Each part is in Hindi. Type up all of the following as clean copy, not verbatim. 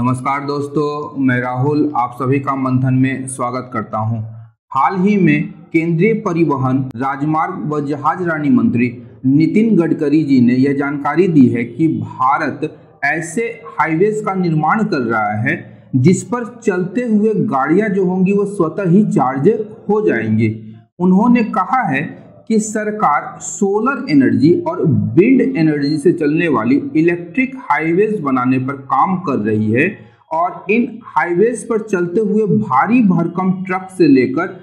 नमस्कार दोस्तों, मैं राहुल आप सभी का मंथन में स्वागत करता हूं। हाल ही में केंद्रीय परिवहन, राजमार्ग व जहाजरानी मंत्री नितिन गडकरी जी ने यह जानकारी दी है कि भारत ऐसे हाईवेज का निर्माण कर रहा है जिस पर चलते हुए गाड़ियां जो होंगी वो स्वतः ही चार्ज हो जाएंगी। उन्होंने कहा है कि सरकार सोलर एनर्जी और विंड एनर्जी से चलने वाली इलेक्ट्रिक हाईवेज बनाने पर काम कर रही है और इन हाईवेज पर चलते हुए भारी भरकम ट्रक से लेकर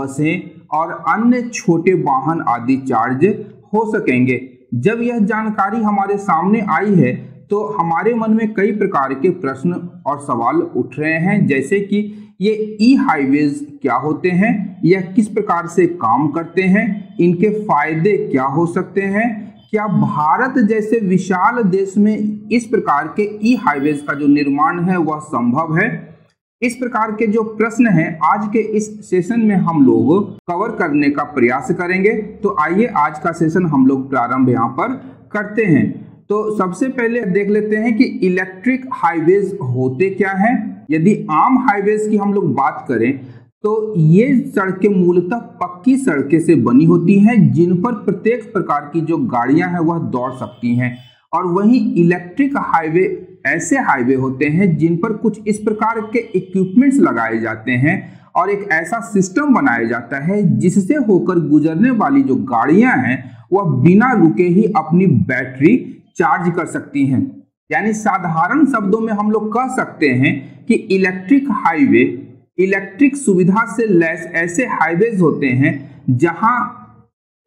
बसें और अन्य छोटे वाहन आदि चार्ज हो सकेंगे। जब यह जानकारी हमारे सामने आई है तो हमारे मन में कई प्रकार के प्रश्न और सवाल उठ रहे हैं, जैसे कि ये ई हाईवेज क्या होते हैं, यह किस प्रकार से काम करते हैं, इनके फायदे क्या हो सकते हैं, क्या भारत जैसे विशाल देश में इस प्रकार के ई हाईवेज का जो निर्माण है वह संभव है। इस प्रकार के जो प्रश्न हैं आज के इस सेशन में हम लोग कवर करने का प्रयास करेंगे। तो आइए आज का सेशन हम लोग प्रारंभ यहाँ पर करते हैं। तो सबसे पहले देख लेते हैं कि इलेक्ट्रिक हाईवेज होते क्या हैं। यदि आम हाईवेज की हम लोग बात करें तो ये सड़कें मूलतः पक्की सड़कें से बनी होती हैं जिन पर प्रत्येक प्रकार की जो गाड़ियां हैं वह दौड़ सकती हैं, और वहीं इलेक्ट्रिक हाईवे ऐसे हाईवे होते हैं जिन पर कुछ इस प्रकार के इक्विपमेंट्स लगाए जाते हैं और एक ऐसा सिस्टम बनाया जाता है जिससे होकर गुजरने वाली जो गाड़ियां हैं वह बिना रुके ही अपनी बैटरी चार्ज कर सकती हैं। यानी साधारण शब्दों में हम लोग कह सकते हैं कि इलेक्ट्रिक हाईवे इलेक्ट्रिक सुविधा से लैस ऐसे हाईवेज होते हैं जहां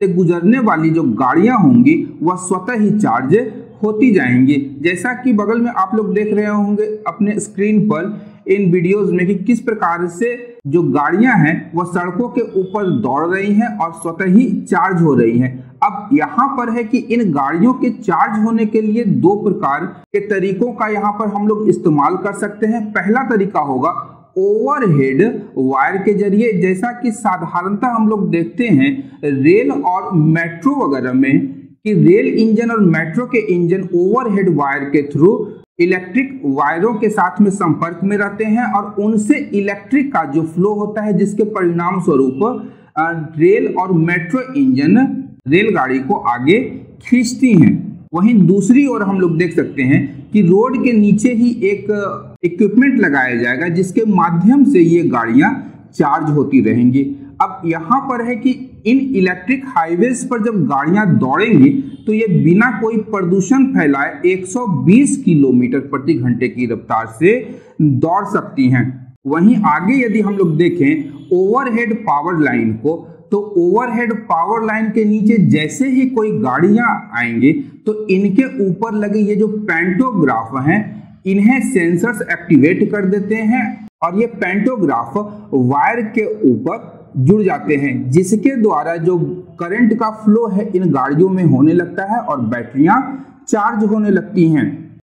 से गुजरने वाली जो गाड़ियां होंगी वह स्वतः ही चार्ज होती जाएंगी। जैसा कि बगल में आप लोग देख रहे होंगे अपने स्क्रीन पर इन वीडियोस में कि किस प्रकार से जो गाड़ियां हैं वह सड़कों के ऊपर दौड़ रही हैं और स्वतः ही चार्ज हो रही हैं। अब यहाँ पर है कि इन गाड़ियों के चार्ज होने के लिए दो प्रकार के तरीकों का यहाँ पर हम लोग इस्तेमाल कर सकते हैं। पहला तरीका होगा ओवरहेड वायर के जरिए, जैसा कि साधारणतः हम लोग देखते हैं रेल और मेट्रो वगैरह में कि रेल इंजन और मेट्रो के इंजन ओवरहेड वायर के थ्रू इलेक्ट्रिक वायरों के साथ में संपर्क में रहते हैं और उनसे इलेक्ट्रिक का जो फ्लो होता है जिसके परिणाम स्वरूप रेल और मेट्रो इंजन रेलगाड़ी को आगे खींचती हैं। वहीं दूसरी ओर हम लोग देख सकते हैं कि रोड के नीचे ही एक इक्विपमेंट लगाया जाएगा जिसके माध्यम से ये गाड़ियां चार्ज होती रहेंगी। अब यहाँ पर है कि इन इलेक्ट्रिक हाईवेज पर जब गाड़ियां दौड़ेंगी तो ये बिना कोई प्रदूषण फैलाए 120 किलोमीटर प्रति घंटे की रफ्तार से दौड़ सकती हैं। वहीं आगे यदि हम लोग देखें ओवरहेड पावर लाइन को, तो ओवरहेड पावर लाइन के नीचे जैसे ही कोई गाड़ियां आएंगी तो इनके ऊपर लगे ये जो पेंटोग्राफ हैं इन्हें सेंसर्स एक्टिवेट कर देते हैं और ये पेंटोग्राफ वायर के ऊपर जुड़ जाते हैं जिसके द्वारा जो करंट का फ्लो है इन गाड़ियों में होने लगता है और बैटरियां चार्ज होने लगती हैं।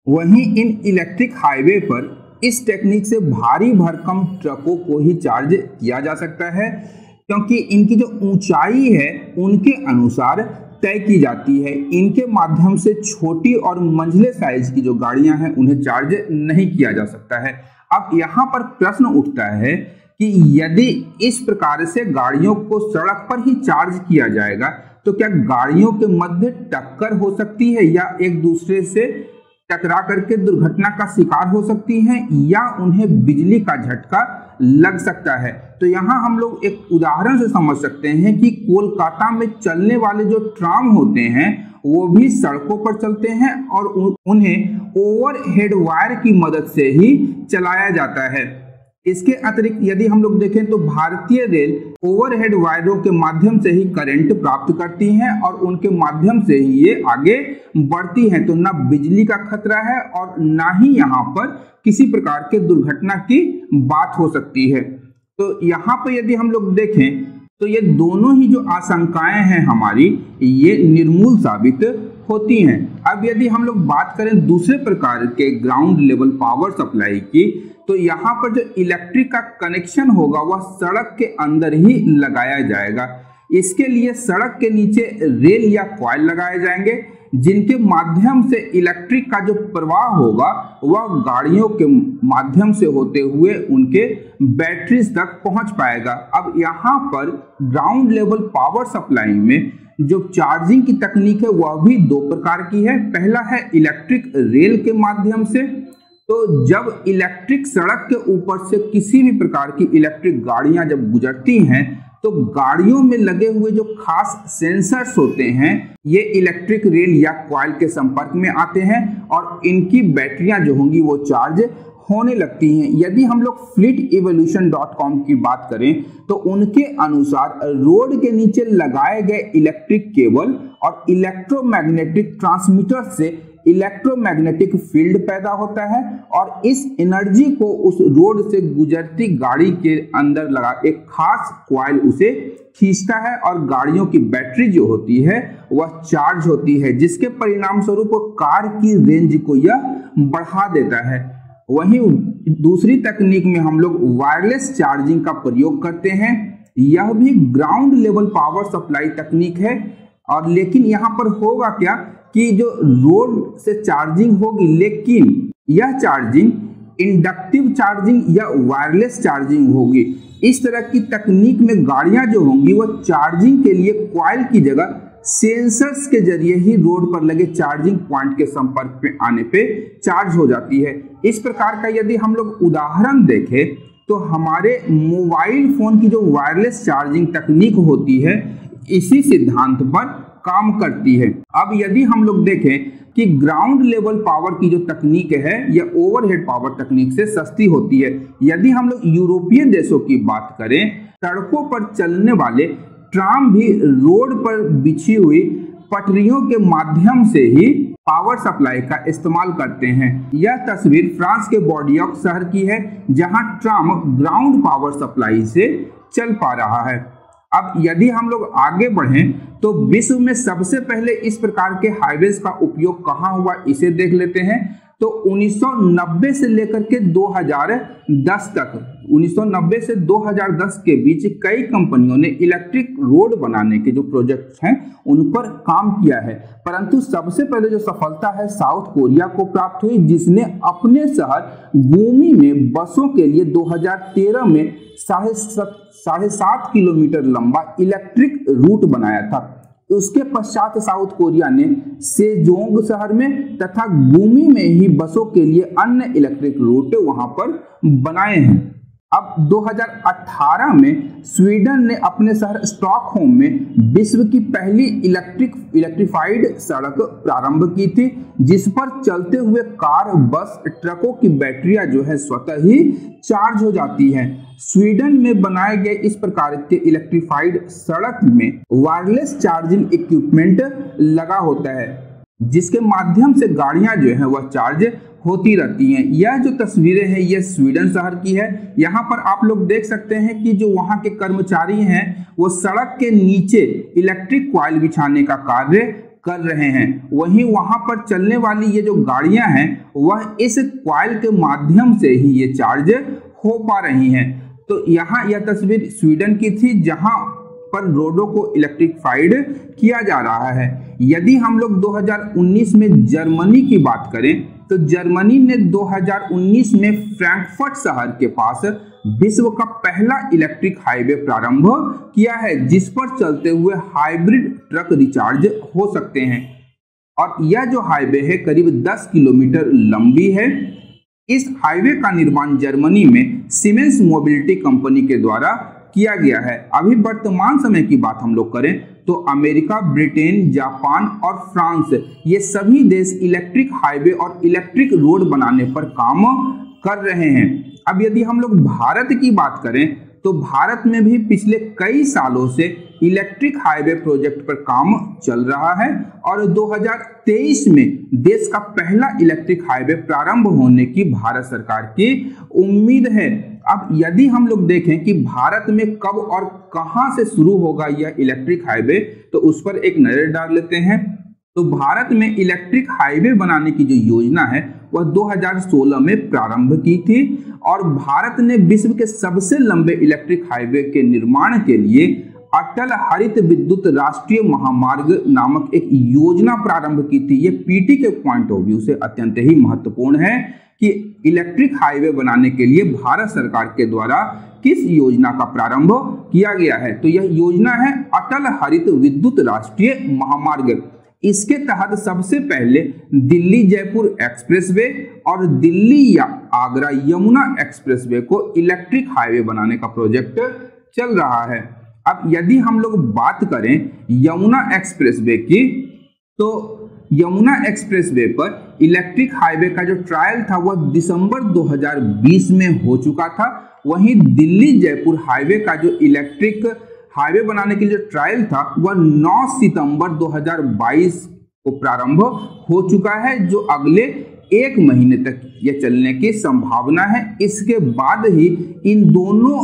वहीं इन इलेक्ट्रिक हाईवे पर इस टेक्निक से भारी भरकम ट्रकों को ही चार्ज किया जा सकता है क्योंकि इनकी जो ऊंचाई है उनके अनुसार तय की जाती है। इनके माध्यम से छोटी और मंझले साइज की जो गाड़ियां हैं उन्हें चार्ज नहीं किया जा सकता है। अब यहाँ पर प्रश्न उठता है कि यदि इस प्रकार से गाड़ियों को सड़क पर ही चार्ज किया जाएगा तो क्या गाड़ियों के मध्य टक्कर हो सकती है या एक दूसरे से टकरा करके दुर्घटना का शिकार हो सकती हैं या उन्हें बिजली का झटका लग सकता है। तो यहाँ हम लोग एक उदाहरण से समझ सकते हैं कि कोलकाता में चलने वाले जो ट्राम होते हैं वो भी सड़कों पर चलते हैं और उन्हें ओवरहेड वायर की मदद से ही चलाया जाता है। इसके अतिरिक्त यदि हम लोग देखें तो भारतीय रेल ओवरहेड वायरों के माध्यम से ही करंट प्राप्त करती हैं और उनके माध्यम से ही ये आगे बढ़ती हैं। तो ना बिजली का खतरा है और ना ही यहाँ पर किसी प्रकार के दुर्घटना की बात हो सकती है। तो यहाँ पर यदि हम लोग देखें तो ये दोनों ही जो आशंकाएं हैं हमारी ये निर्मूल साबित होती हैं। अब यदि हम लोग बात करें दूसरे प्रकार के ग्राउंड लेवल पावर सप्लाई की, तो यहाँ पर जो इलेक्ट्रिक का कनेक्शन होगा वह सड़क के अंदर ही लगाया जाएगा। इसके लिए सड़क के नीचे रेल या कॉइल लगाए जाएंगे। जिनके माध्यम से इलेक्ट्रिक का जो प्रवाह होगा वह गाड़ियों के माध्यम से होते हुए उनके बैटरीज तक पहुंच पाएगा। अब यहाँ पर ग्राउंड लेवल पावर सप्लाई में जो चार्जिंग की तकनीक है वह भी दो प्रकार की है। पहला है इलेक्ट्रिक रेल के माध्यम से, तो जब इलेक्ट्रिक सड़क के ऊपर से किसी भी प्रकार की इलेक्ट्रिक गाड़ियां जब गुजरती हैं तो गाड़ियों में लगे हुए जो खास सेंसर्स होते हैं ये इलेक्ट्रिक रेल या कॉइल के संपर्क में आते हैं और इनकी बैटरियां जो होंगी वो चार्ज होने लगती हैं। यदि हम लोग फ्लिट इवोल्यूशन.com की बात करें तो उनके अनुसार रोड के नीचे लगाए गए इलेक्ट्रिक केबल और इलेक्ट्रोमैग्नेटिक ट्रांसमीटर से इलेक्ट्रोमैग्नेटिक फील्ड पैदा होता है और इस एनर्जी को उस रोड से गुजरती गाड़ी के अंदर लगा एक खास कॉइल उसे खींचता है और गाड़ियों की बैटरी जो होती है वह चार्ज होती है, जिसके परिणाम स्वरूप कार की रेंज को यह बढ़ा देता है। वहीं दूसरी तकनीक में हम लोग वायरलेस चार्जिंग का प्रयोग करते हैं। यह भी ग्राउंड लेवल पावर सप्लाई तकनीक है और लेकिन यहाँ पर होगा क्या कि जो रोड से चार्जिंग होगी लेकिन यह चार्जिंग इंडक्टिव चार्जिंग या वायरलेस चार्जिंग होगी। इस तरह की तकनीक में गाड़ियां जो होंगी वह चार्जिंग के लिए कॉइल की जगह सेंसर्स के जरिए ही रोड पर लगे चार्जिंग पॉइंट के संपर्क में आने पे चार्ज हो जाती है। इस प्रकार का यदि हम लोग उदाहरण देखें तो हमारे मोबाइल फोन की जो वायरलेस चार्जिंग तकनीक होती है इसी सिद्धांत पर काम करती है। अब यदि हम लोग देखें कि ग्राउंड लेवल पावर की जो तकनीक है यह ओवरहेड पावर तकनीक से सस्ती होती है। यदि हम लोग यूरोपीय देशों की बात करें, सड़कों पर चलने वाले ट्राम भी रोड पर बिछी हुई पटरियों के माध्यम से ही पावर सप्लाई का इस्तेमाल करते हैं। यह तस्वीर फ्रांस के बॉर्डियॉक शहर की है जहां ट्राम ग्राउंड पावर सप्लाई से चल पा रहा है। अब यदि हम लोग आगे बढ़ें तो विश्व में सबसे पहले इस प्रकार के हाईवेज का उपयोग कहाँ हुआ इसे देख लेते हैं। तो 1990 से लेकर के 2010 तक 1990 से 2010 के बीच कई कंपनियों ने इलेक्ट्रिक रोड बनाने के जो प्रोजेक्ट्स हैं उन पर काम किया है, परंतु सबसे पहले जो सफलता है साउथ कोरिया को प्राप्त हुई, जिसने अपने शहर गूमी में बसों के लिए 2013 में 7.5 किलोमीटर लंबा इलेक्ट्रिक रूट बनाया था। उसके पश्चात साउथ कोरिया ने सेजोंग शहर में तथा गूमी में ही बसों के लिए अन्य इलेक्ट्रिक रूट वहां पर बनाए हैं। अब 2018 में स्वीडन ने अपने शहर स्टॉकहोम में विश्व की पहली इलेक्ट्रिफाइड सड़क प्रारंभ की थी, जिस पर चलते हुए कार, बस, ट्रकों की बैटरियां जो है स्वतः ही चार्ज हो जाती हैं। स्वीडन में बनाए गए इस प्रकार के इलेक्ट्रिफाइड सड़क में वायरलेस चार्जिंग इक्विपमेंट लगा होता है, जिसके माध्यम से गाड़ियां जो है वह चार्ज होती रहती हैं। यह जो तस्वीरें हैं यह स्वीडन शहर की है। यहाँ पर आप लोग देख सकते हैं कि जो वहाँ के कर्मचारी हैं वो सड़क के नीचे इलेक्ट्रिक कॉइल बिछाने का कार्य कर रहे हैं। वहीं वहाँ पर चलने वाली ये जो गाड़ियाँ हैं वह इस कॉइल के माध्यम से ही ये चार्ज हो पा रही हैं। तो यहाँ यह तस्वीर स्वीडन की थी जहाँ पर रोडों को इलेक्ट्रिफाइड किया जा रहा है। यदि हम लोग 2019 में जर्मनी की बात करें तो जर्मनी ने 2019 में फ्रैंकफर्ट शहर के पास विश्व का पहला इलेक्ट्रिक हाईवे प्रारंभ किया है, जिस पर चलते हुए हाइब्रिड ट्रक रिचार्ज हो सकते हैं। और यह जो हाईवे है करीब 10 किलोमीटर लंबी है। इस हाईवे का निर्माण जर्मनी में सीमेंस मोबिलिटी कंपनी के द्वारा किया गया है। अभी वर्तमान समय की बात हम लोग करें तो अमेरिका, ब्रिटेन, जापान और फ्रांस ये सभी देश इलेक्ट्रिक हाईवे और इलेक्ट्रिक रोड बनाने पर काम कर रहे हैं। अब यदि हम लोग भारत की बात करें तो भारत में भी पिछले कई सालों से इलेक्ट्रिक हाईवे प्रोजेक्ट पर काम चल रहा है और 2023 में देश का पहला इलेक्ट्रिक हाईवे प्रारंभ होने की भारत सरकार की उम्मीद है। अब यदि हम लोग देखें कि भारत में कब और कहां से शुरू होगा यह इलेक्ट्रिक हाईवे तो उस पर एक नजर डाल लेते हैं। तो भारत में इलेक्ट्रिक हाईवे बनाने की जो योजना है वह 2016 में प्रारंभ की थी और भारत ने विश्व के सबसे लंबे इलेक्ट्रिक हाईवे के निर्माण के लिए अटल हरित विद्युत राष्ट्रीय महामार्ग नामक एक योजना प्रारंभ की थी। ये पीटी के पॉइंट ऑफ व्यू से अत्यंत ही महत्वपूर्ण है कि इलेक्ट्रिक हाईवे बनाने के लिए भारत सरकार के द्वारा किस योजना का प्रारंभ किया गया है। तो यह योजना है अटल हरित विद्युत राष्ट्रीय महामार्ग। इसके तहत सबसे पहले दिल्ली जयपुर एक्सप्रेसवे और दिल्ली आगरा यमुना एक्सप्रेसवे को इलेक्ट्रिक हाईवे बनाने का प्रोजेक्ट चल रहा है। अब यदि हम लोग बात करें यमुना एक्सप्रेसवे की, तो यमुना एक्सप्रेसवे पर इलेक्ट्रिक हाईवे का जो ट्रायल था वह दिसंबर 2020 में हो चुका था। वहीं दिल्ली जयपुर हाईवे का जो इलेक्ट्रिक हाईवे बनाने के लिए जो ट्रायल था वह 9 सितंबर 2022 को प्रारंभ हो चुका है, जो अगले एक महीने तक यह चलने की संभावना है। इसके बाद ही इन दोनों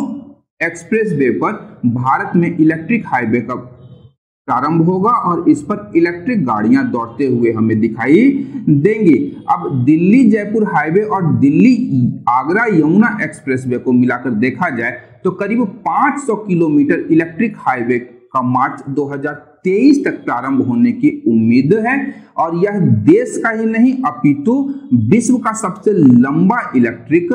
एक्सप्रेसवे पर भारत में इलेक्ट्रिक हाईवे का प्रारंभ होगा और इस पर इलेक्ट्रिक गाड़ियां दौड़ते हुए हमें दिखाई देंगी। अब दिल्ली जयपुर हाईवे और दिल्ली आगरा यमुना एक्सप्रेसवे को मिलाकर देखा जाए तो करीब 500 किलोमीटर इलेक्ट्रिक हाईवे का मार्च 2023 तक प्रारंभ होने की उम्मीद है। और यह देश का ही नहीं अपितु विश्व का सबसे लंबा इलेक्ट्रिक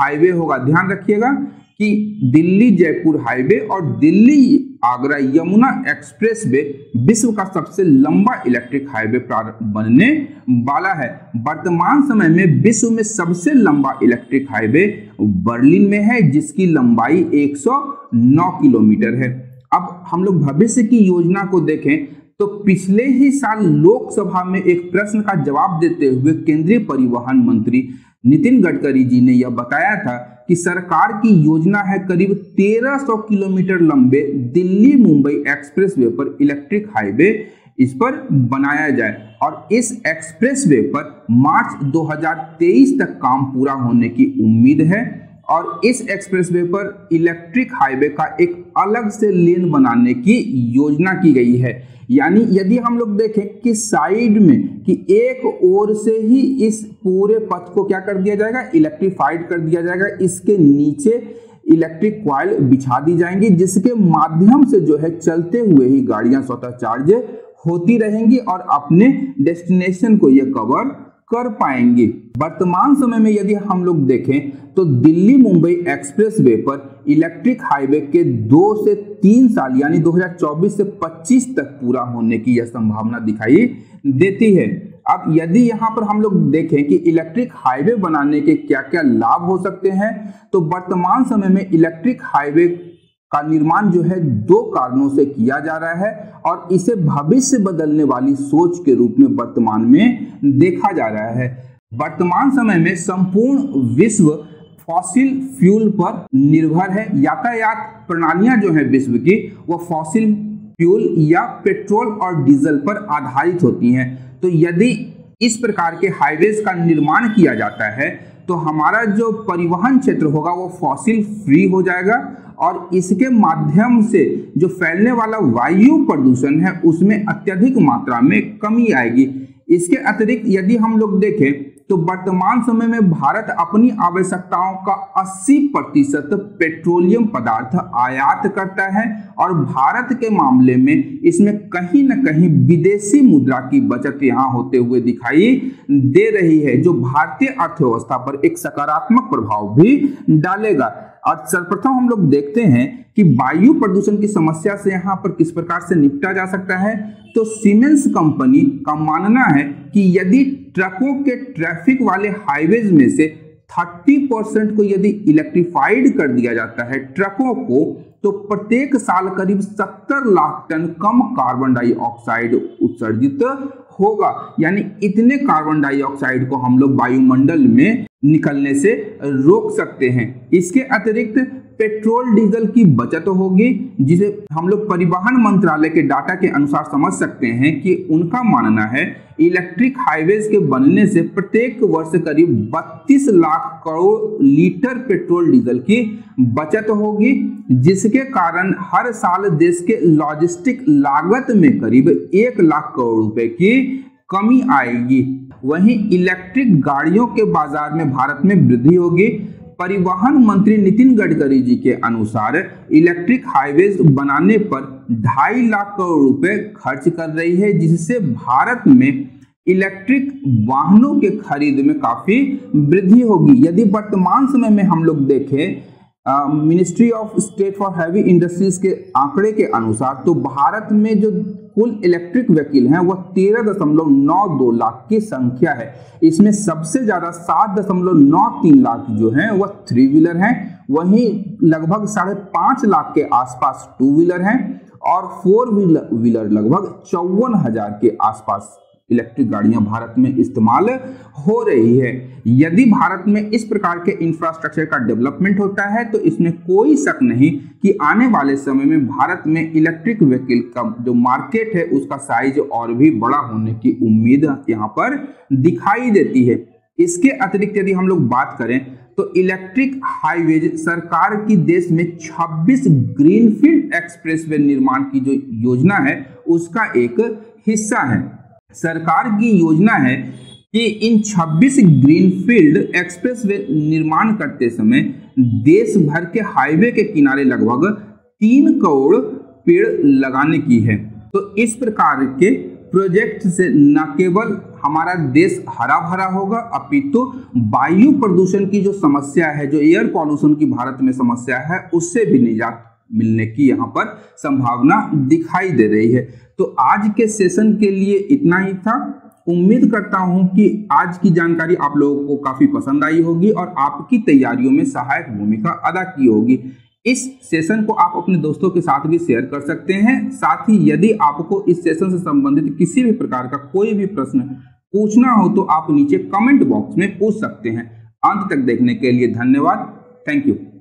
हाईवे होगा। ध्यान रखिएगा कि दिल्ली जयपुर हाईवे और दिल्ली आगरा यमुना एक्सप्रेसवे विश्व का सबसे लंबा इलेक्ट्रिक हाईवे बनने वाला है। वर्तमान समय में विश्व में सबसे लंबा इलेक्ट्रिक हाईवे बर्लिन में है, जिसकी लंबाई 109 किलोमीटर है। अब हम लोग भविष्य की योजना को देखें तो पिछले ही साल लोकसभा में एक प्रश्न का जवाब देते हुए केंद्रीय परिवहन मंत्री नितिन गडकरी जी ने यह बताया था कि सरकार की योजना है करीब 1300 किलोमीटर लंबे दिल्ली मुंबई एक्सप्रेसवे पर इलेक्ट्रिक हाईवे इस पर बनाया जाए और इस एक्सप्रेसवे पर मार्च 2023 तक काम पूरा होने की उम्मीद है। और इस एक्सप्रेसवे पर इलेक्ट्रिक हाईवे का एक अलग से लेन बनाने की योजना की गई है। यानी यदि हम लोग देखें कि साइड में कि एक ओर से ही इस पूरे पथ को क्या कर दिया जाएगा, इलेक्ट्रीफाइड कर दिया जाएगा। इसके नीचे इलेक्ट्रिक कॉइल बिछा दी जाएंगी, जिसके माध्यम से जो है चलते हुए ही गाड़ियां स्वतः चार्ज होती रहेंगी और अपने डेस्टिनेशन को ये कवर कर पाएंगे। वर्तमान समय में यदि हम लोग देखें तो दिल्ली मुंबई एक्सप्रेसवे पर इलेक्ट्रिक हाईवे के 2 से 3 साल यानी 2024 से 25 तक पूरा होने की यह संभावना दिखाई देती है। अब यदि यहाँ पर हम लोग देखें कि इलेक्ट्रिक हाईवे बनाने के क्या क्या लाभ हो सकते हैं, तो वर्तमान समय में इलेक्ट्रिक हाईवे का निर्माण जो है 2 कारणों से किया जा रहा है और इसे भविष्य बदलने वाली सोच के रूप में वर्तमान में देखा जा रहा है। वर्तमान समय में संपूर्ण विश्व फॉसिल फ्यूल पर निर्भर है। यातायात प्रणालियां जो है विश्व की वो फॉसिल फ्यूल या पेट्रोल और डीजल पर आधारित होती हैं। तो यदि इस प्रकार के हाईवेज का निर्माण किया जाता है तो हमारा जो परिवहन क्षेत्र होगा वो फॉसिल फ्री हो जाएगा और इसके माध्यम से जो फैलने वाला वायु प्रदूषण है उसमें अत्यधिक मात्रा में कमी आएगी। इसके अतिरिक्त यदि हम लोग देखें तो वर्तमान समय में भारत अपनी आवश्यकताओं का 80% पेट्रोलियम पदार्थ आयात करता है और भारत के मामले में इसमें कहीं न कहीं विदेशी मुद्रा की बचत यहाँ होते हुए दिखाई दे रही है, जो भारतीय अर्थव्यवस्था पर एक सकारात्मक प्रभाव भी डालेगा। और सर्वप्रथम हम लोग देखते हैं कि वायु प्रदूषण की समस्या से यहाँ पर किस प्रकार से निपटा जा सकता है। तो सीमेंस कंपनी का मानना है कि यदि ट्रकों के ट्रैफिक वाले हाईवेज में से 30% को यदि इलेक्ट्रीफाइड कर दिया जाता है ट्रकों को, तो प्रत्येक साल करीब 70 लाख टन कम कार्बन डाइऑक्साइड उत्सर्जित होगा। यानी इतने कार्बन डाइऑक्साइड को हम लोग वायुमंडल में निकलने से रोक सकते हैं। इसके अतिरिक्त पेट्रोल डीजल की बचत होगी, जिसे हम लोग परिवहन मंत्रालय के डाटा के अनुसार समझ सकते हैं कि उनका मानना है इलेक्ट्रिक हाईवेज के बनने से प्रत्येक वर्ष करीब 32 lakh crore litre petrol diesel की बचत होगी, जिसके कारण हर साल देश के लॉजिस्टिक लागत में करीब 1 लाख करोड़ रुपए की कमी आएगी। वहीं इलेक्ट्रिक गाड़ियों के बाजार में भारत में वृद्धि होगी। परिवहन मंत्री नितिन गडकरी जी के अनुसार इलेक्ट्रिक हाईवेज बनाने पर 2.5 लाख करोड़ रुपए खर्च कर रही है, जिससे भारत में इलेक्ट्रिक वाहनों के खरीद में काफी वृद्धि होगी। यदि वर्तमान समय में हम लोग देखें ministry of state for heavy industries के आंकड़े के अनुसार तो भारत में जो कुल इलेक्ट्रिक व्हीकल हैं वह 13.92 लाख की संख्या है। इसमें सबसे ज्यादा 7.93 लाख जो हैं वह थ्री व्हीलर हैं, वहीं लगभग 5.5 लाख के आसपास टू व्हीलर हैं और फोर व्हीलर लगभग 54,000 के आसपास इलेक्ट्रिक गाड़ियां भारत में इस्तेमाल हो रही है। यदि भारत में इस प्रकार के इंफ्रास्ट्रक्चर का डेवलपमेंट होता है तो इसमें कोई शक नहीं कि आने वाले समय में भारत में इलेक्ट्रिक व्हीकल का जो मार्केट है उसका साइज और भी बड़ा होने की उम्मीद यहां पर दिखाई देती है। इसके अतिरिक्त यदि हम लोग बात करें तो इलेक्ट्रिक हाईवेज सरकार की देश में 26 ग्रीनफील्ड एक्सप्रेसवे निर्माण की जो योजना है उसका एक हिस्सा है। सरकार की योजना है कि इन 26 ग्रीनफील्ड एक्सप्रेसवे निर्माण करते समय देश भर के हाईवे के किनारे लगभग 3 करोड़ पेड़ लगाने की है। तो इस प्रकार के प्रोजेक्ट से न केवल हमारा देश हरा भरा होगा अपितु वायु प्रदूषण की जो समस्या है, जो एयर पॉल्यूशन की भारत में समस्या है, उससे भी निजात मिलने की यहाँ पर संभावना दिखाई दे रही है। तो आज के सेशन के लिए इतना ही था। उम्मीद करता हूं कि आज की जानकारी आप लोगों को काफी पसंद आई होगी और आपकी तैयारियों में सहायक भूमिका अदा की होगी। इस सेशन को आप अपने दोस्तों के साथ भी शेयर कर सकते हैं। साथ ही यदि आपको इस सेशन से संबंधित किसी भी प्रकार का कोई भी प्रश्न पूछना हो तो आप नीचे कमेंट बॉक्स में पूछ सकते हैं। अंत तक देखने के लिए धन्यवाद। Thank you.